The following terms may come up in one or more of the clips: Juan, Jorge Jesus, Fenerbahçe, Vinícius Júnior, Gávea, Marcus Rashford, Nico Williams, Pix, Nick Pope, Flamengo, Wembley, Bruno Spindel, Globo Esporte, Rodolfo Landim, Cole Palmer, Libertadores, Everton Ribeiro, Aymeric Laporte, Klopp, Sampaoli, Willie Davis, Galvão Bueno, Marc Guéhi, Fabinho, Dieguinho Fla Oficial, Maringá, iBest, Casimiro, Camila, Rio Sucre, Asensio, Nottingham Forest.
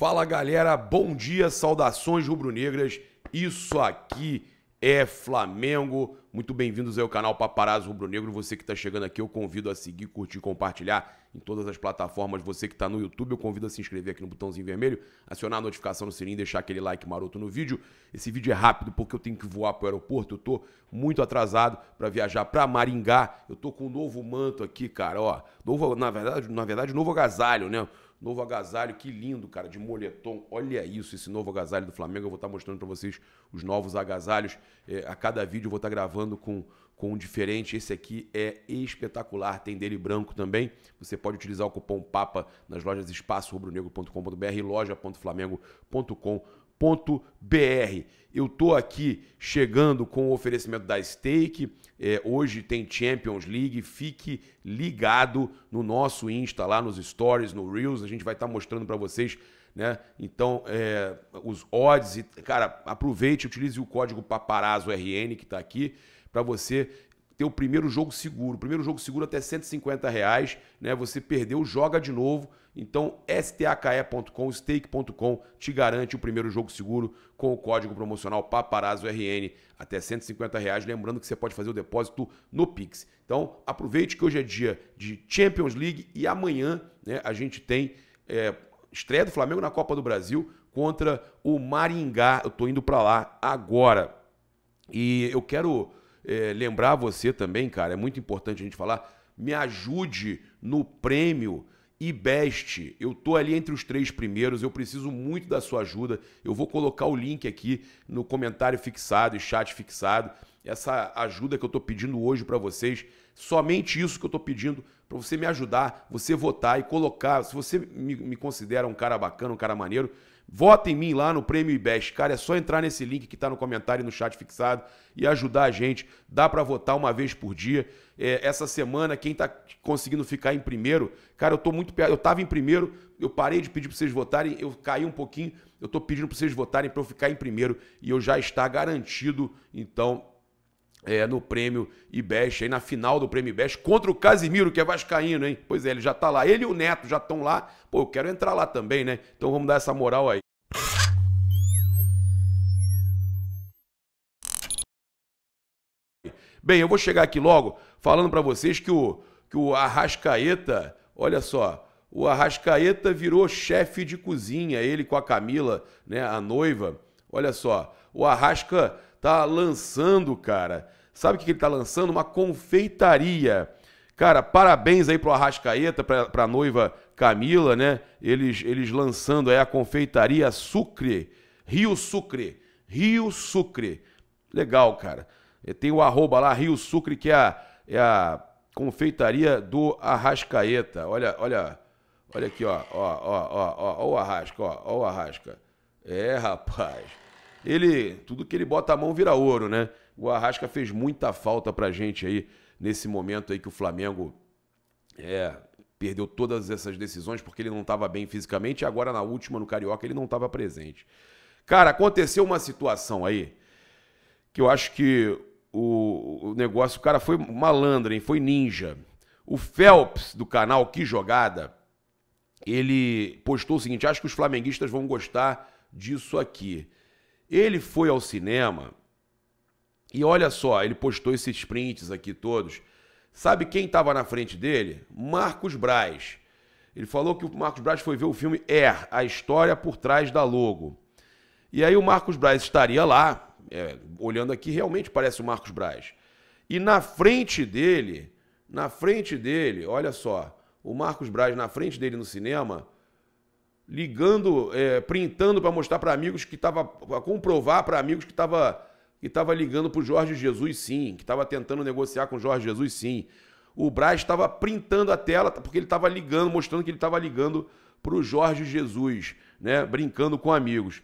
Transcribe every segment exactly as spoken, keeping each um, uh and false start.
Fala galera, bom dia, saudações rubro-negras, isso aqui é Flamengo. Muito bem-vindos ao canal Paparazzo Rubro Negro. Você que está chegando aqui, eu convido a seguir, curtir, compartilhar em todas as plataformas. Você que está no YouTube, eu convido a se inscrever aqui no botãozinho vermelho, acionar a notificação no sininho, deixar aquele like maroto no vídeo. Esse vídeo é rápido porque eu tenho que voar para o aeroporto, eu tô muito atrasado para viajar para Maringá. Eu tô com um novo manto aqui, cara, ó, novo, na verdade, na verdade, novo agasalho, né? Novo agasalho, que lindo, cara, de moletom. Olha isso, esse novo agasalho do Flamengo. Eu vou estar mostrando para vocês os novos agasalhos. É, a cada vídeo eu vou estar gravando com, com um diferente. Esse aqui é espetacular. Tem dele branco também. Você pode utilizar o cupom PAPA nas lojas espaço rubro negro ponto com ponto br e loja ponto flamengo ponto com ponto br. Eu tô aqui chegando com o oferecimento da Stake. É, hoje tem Champions League. Fique ligado no nosso Insta, lá nos Stories, no Reels. A gente vai estar tá mostrando para vocês, né? Então, é, os odds. E, cara, aproveite, utilize o código Paparazzo R N que tá aqui para você ter o primeiro jogo seguro. Primeiro jogo seguro até cento e cinquenta reais, né? Você perdeu, joga de novo. Então, stake ponto com, stake ponto com te garante o primeiro jogo seguro com o código promocional Paparazzo R N até cento e cinquenta reais. Lembrando que você pode fazer o depósito no Pix. Então, aproveite que hoje é dia de Champions League e amanhã, né, a gente tem é, estreia do Flamengo na Copa do Brasil contra o Maringá. Eu tô indo para lá agora e eu quero... É, lembrar você também, cara, é muito importante a gente falar, me ajude no prêmio iBest. Eu tô ali entre os três primeiros, eu preciso muito da sua ajuda. Eu vou colocar o link aqui no comentário fixado e chat fixado. Essa ajuda que eu tô pedindo hoje para vocês, somente isso que eu tô pedindo para você me ajudar, você votar e colocar. Se você me, me considera um cara bacana, um cara maneiro, vota em mim lá no Prêmio iBest, cara, é só entrar nesse link que está no comentário e no chat fixado e ajudar a gente, dá para votar uma vez por dia. É, essa semana, quem está conseguindo ficar em primeiro, cara, eu tô muito perto, eu estava em primeiro, eu parei de pedir para vocês votarem, eu caí um pouquinho, eu tô pedindo para vocês votarem para eu ficar em primeiro e eu já está garantido, então, é, no Prêmio iBest, aí na final do Prêmio iBest, contra o Casimiro, que é vascaíno, hein? Pois é, ele já tá lá, ele e o Neto já estão lá, pô, eu quero entrar lá também, né? Então vamos dar essa moral aí. Bem, eu vou chegar aqui logo falando para vocês que o, que o Arrascaeta, olha só, o Arrascaeta virou chefe de cozinha, ele com a Camila, né, a noiva. Olha só, o Arrasca tá lançando, cara, sabe o que ele tá lançando? Uma confeitaria. Cara, parabéns aí pro Arrascaeta, pra, pra noiva Camila, né, eles, eles lançando aí a confeitaria Sucre, Rio Sucre, Rio Sucre, legal, cara. Tem o arroba lá, Rio Sucre, que é a, é a confeitaria do Arrascaeta. Olha, olha, olha aqui, ó, ó, ó, ó, ó, ó o Arrasca, ó, ó o Arrasca. É, rapaz, ele, tudo que ele bota a mão vira ouro, né? O Arrasca fez muita falta pra gente aí, nesse momento aí que o Flamengo é, perdeu todas essas decisões, porque ele não tava bem fisicamente, e agora na última, no Carioca, ele não tava presente. Cara, aconteceu uma situação aí, que eu acho que o negócio, o cara foi malandro, hein? Foi ninja. O Phelps, do canal Que Jogada, ele postou o seguinte, acho que os flamenguistas vão gostar disso aqui. Ele foi ao cinema e olha só, ele postou esses prints aqui todos. Sabe quem estava na frente dele? Marcos Braz. Ele falou que o Marcos Braz foi ver o filme Air, A História por Trás da Logo. E aí o Marcos Braz estaria lá, é, olhando aqui, realmente parece o Marcos Braz. E na frente dele, na frente dele, olha só, o Marcos Braz na frente dele no cinema, ligando, é, printando para mostrar para amigos que estava, para comprovar para amigos que estava que tava ligando para o Jorge Jesus, sim, que estava tentando negociar com o Jorge Jesus, sim. O Braz estava printando a tela porque ele estava ligando, mostrando que ele estava ligando para o Jorge Jesus, né, brincando com amigos.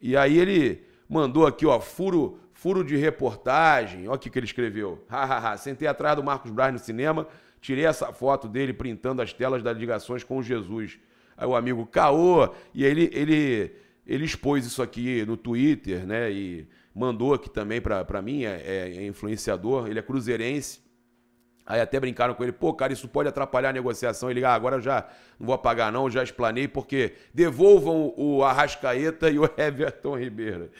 E aí ele mandou aqui, ó, furo, furo de reportagem. Olha o que ele escreveu. Hahaha, sentei atrás do Marcos Braz no cinema, tirei essa foto dele printando as telas das ligações com o Jesus. Aí o amigo, caô, e ele, ele, ele expôs isso aqui no Twitter, né, e mandou aqui também para mim, é, é influenciador, ele é cruzeirense. Aí até brincaram com ele, pô, cara, isso pode atrapalhar a negociação. Ele, ah, agora eu já não vou pagar não, já explanei, porque devolvam o Arrascaeta e o Everton Ribeiro.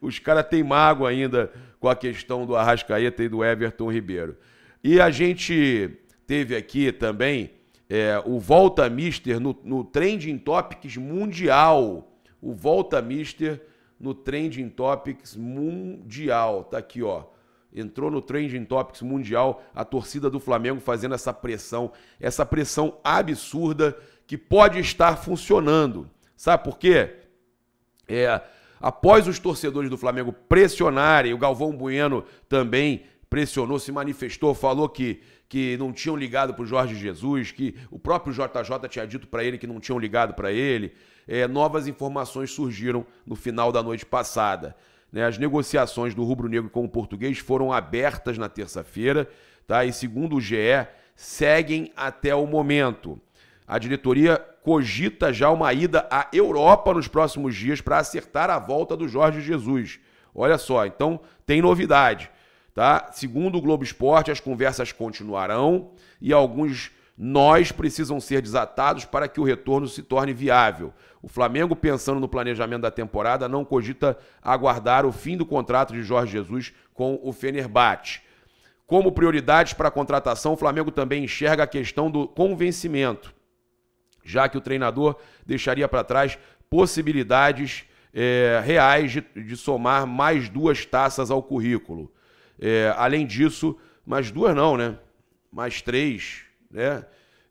Os caras têm mágoa ainda com a questão do Arrascaeta e do Everton Ribeiro. E a gente teve aqui também é, o Volta Mister no, no Trending Topics Mundial. O Volta Mister no Trending Topics Mundial. Tá aqui, ó. Entrou no Trending Topics Mundial, a torcida do Flamengo fazendo essa pressão, essa pressão absurda que pode estar funcionando. Sabe por quê? É, após os torcedores do Flamengo pressionarem, o Galvão Bueno também pressionou, se manifestou, falou que, que não tinham ligado para o Jorge Jesus, que o próprio J J tinha dito para ele que não tinham ligado para ele. É, novas informações surgiram no final da noite passada. As negociações do rubro-negro com o português foram abertas na terça-feira, tá? E segundo o G E, seguem até o momento. A diretoria cogita já uma ida à Europa nos próximos dias para acertar a volta do Jorge Jesus. Olha só, então tem novidade, tá? Segundo o Globo Esporte, as conversas continuarão e alguns nós precisam ser desatados para que o retorno se torne viável. O Flamengo, pensando no planejamento da temporada, não cogita aguardar o fim do contrato de Jorge Jesus com o Fenerbahçe. Como prioridades para a contratação, o Flamengo também enxerga a questão do convencimento, já que o treinador deixaria para trás possibilidades é, reais de, de somar mais duas taças ao currículo. É, além disso, mais duas não, né? Mais três... É.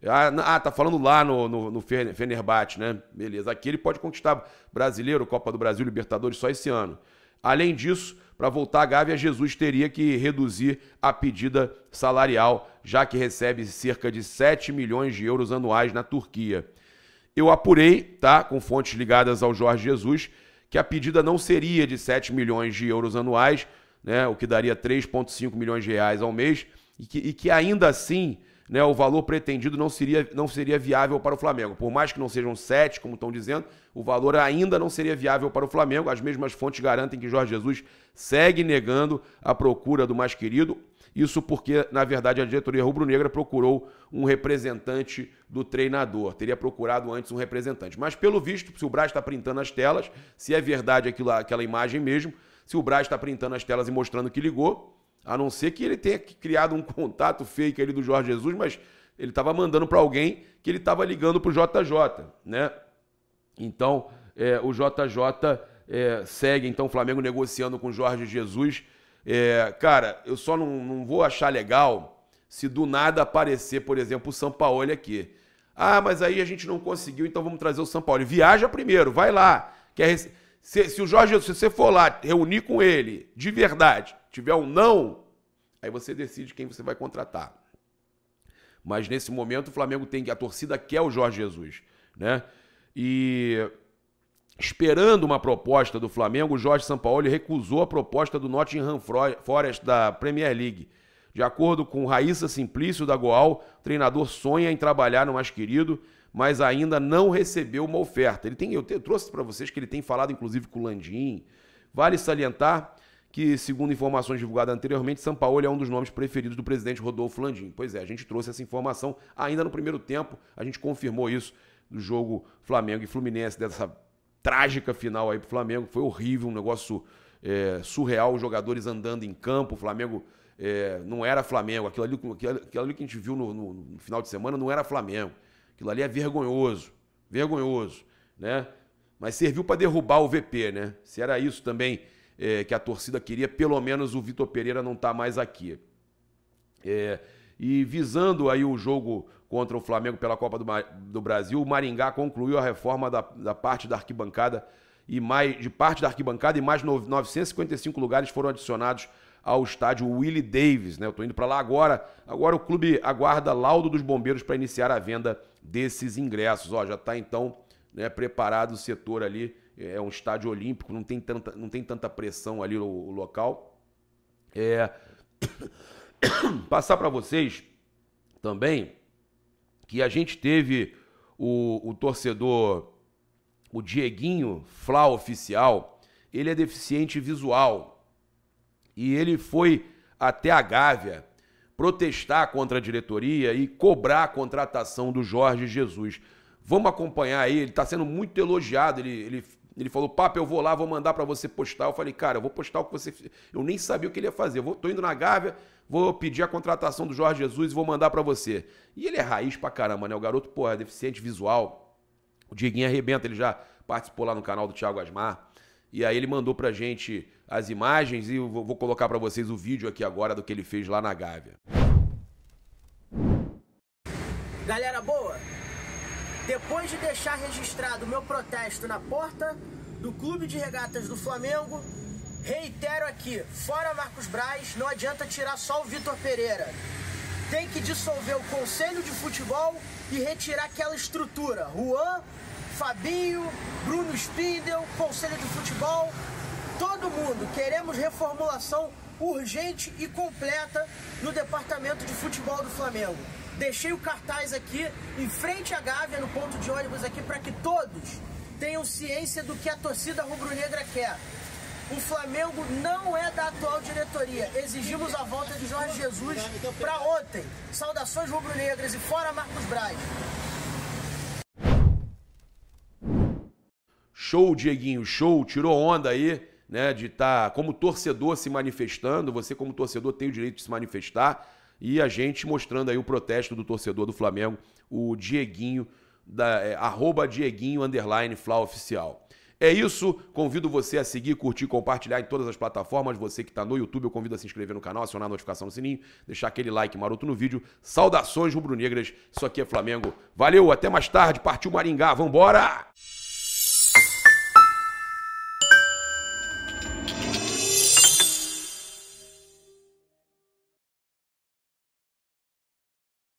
Ah, tá falando lá no, no, no Fenerbahçe, né? Beleza, aqui ele pode conquistar brasileiro, Copa do Brasil, Libertadores só esse ano. Além disso, para voltar à Gávea, Jesus teria que reduzir a pedida salarial, já que recebe cerca de sete milhões de euros anuais na Turquia. Eu apurei, tá, com fontes ligadas ao Jorge Jesus, que a pedida não seria de sete milhões de euros anuais, né, o que daria três vírgula cinco milhões de reais ao mês, e que, e que ainda assim... Né, o valor pretendido não seria, não seria viável para o Flamengo. Por mais que não sejam sete, como estão dizendo, o valor ainda não seria viável para o Flamengo. As mesmas fontes garantem que Jorge Jesus segue negando a procura do mais querido. Isso porque, na verdade, a diretoria rubro-negra procurou um representante do treinador. Teria procurado antes um representante. Mas, pelo visto, se o Braz está printando as telas, se é verdade aquilo, aquela imagem mesmo, se o Braz está printando as telas e mostrando que ligou, a não ser que ele tenha criado um contato fake ali do Jorge Jesus, mas ele estava mandando para alguém que ele estava ligando para o J J, né? Então, é, o J J é, segue, então, o Flamengo negociando com o Jorge Jesus. É, cara, eu só não, não vou achar legal se do nada aparecer, por exemplo, o Sampaoli aqui. Ah, mas aí a gente não conseguiu, então vamos trazer o Sampaoli. Viaja primeiro, vai lá. Quer rece... se, se o Jorge Jesus, se você for lá reunir com ele, de verdade... tiver um não, aí você decide quem você vai contratar. Mas nesse momento o Flamengo tem que... a torcida quer o Jorge Jesus, né? E esperando uma proposta do Flamengo, o Jorge Sampaoli recusou a proposta do Nottingham Forest da Premier League. De acordo com Raíssa Simplício da Goal, o treinador sonha em trabalhar no mais querido, mas ainda não recebeu uma oferta. Ele tem... eu, te, eu trouxe para vocês que ele tem falado inclusive com o Landim. Vale salientar que, segundo informações divulgadas anteriormente, Sampaoli é um dos nomes preferidos do presidente Rodolfo Landim. Pois é, a gente trouxe essa informação ainda no primeiro tempo, a gente confirmou isso do jogo Flamengo e Fluminense, dessa trágica final aí pro Flamengo. Foi horrível, um negócio é, surreal, os jogadores andando em campo, o Flamengo é, não era Flamengo, aquilo ali, aquilo, aquilo ali que a gente viu no, no, no final de semana não era Flamengo, aquilo ali é vergonhoso, vergonhoso, né? Mas serviu para derrubar o V P, né? Se era isso também... É, que a torcida queria, pelo menos o Vitor Pereira não está mais aqui. É, e visando aí o jogo contra o Flamengo pela Copa do, do Brasil, o Maringá concluiu a reforma da, da parte da arquibancada e mais, de parte da arquibancada e mais novecentos e cinquenta e cinco lugares foram adicionados ao estádio Willie Davis, né? Eu estou indo para lá agora. Agora o clube aguarda laudo dos bombeiros para iniciar a venda desses ingressos. Ó, já está então, né, preparado o setor ali. É um estádio olímpico, não tem tanta, não tem tanta pressão ali no, no local. É... Passar para vocês também que a gente teve o, o torcedor, o Dieguinho Fla Oficial, ele é deficiente visual e ele foi até a Gávea protestar contra a diretoria e cobrar a contratação do Jorge Jesus. Vamos acompanhar aí, ele está sendo muito elogiado, ele, ele, ele falou, papo, eu vou lá, vou mandar para você postar. Eu falei, cara, eu vou postar o que você... Eu nem sabia o que ele ia fazer, eu tô indo na Gávea, vou pedir a contratação do Jorge Jesus e vou mandar para você. E ele é raiz pra caramba, né? O garoto, porra, é deficiente visual. O Dieguinho arrebenta, ele já participou lá no canal do Thiago Asmar. E aí ele mandou pra gente as imagens e eu vou colocar pra vocês o vídeo aqui agora do que ele fez lá na Gávea. Galera boa, depois de deixar registrado meu protesto na porta do Clube de Regatas do Flamengo, reitero aqui, fora Marcos Braz, não adianta tirar só o Vitor Pereira. Tem que dissolver o Conselho de Futebol e retirar aquela estrutura. Juan, Fabinho, Bruno Spindel, Conselho de Futebol, todo mundo. Queremos reformulação urgente e completa no Departamento de Futebol do Flamengo. Deixei o cartaz aqui em frente à Gávea, no ponto de ônibus aqui, para que todos tenham ciência do que a torcida rubro-negra quer. O Flamengo não é da atual diretoria. Exigimos a volta de Jorge Jesus para ontem. Saudações rubro-negras e fora Marcos Braz. Show, Dieguinho, show, tirou onda aí, né, de estar como torcedor se manifestando, você como torcedor tem o direito de se manifestar, e a gente mostrando aí o protesto do torcedor do Flamengo, o Dieguinho, da, é, arroba Dieguinho, underline, Fla Oficial. É isso, convido você a seguir, curtir, compartilhar em todas as plataformas, você que está no YouTube, eu convido a se inscrever no canal, acionar a notificação no sininho, deixar aquele like maroto no vídeo, saudações rubro-negras, isso aqui é Flamengo, valeu, até mais tarde, partiu Maringá, vambora!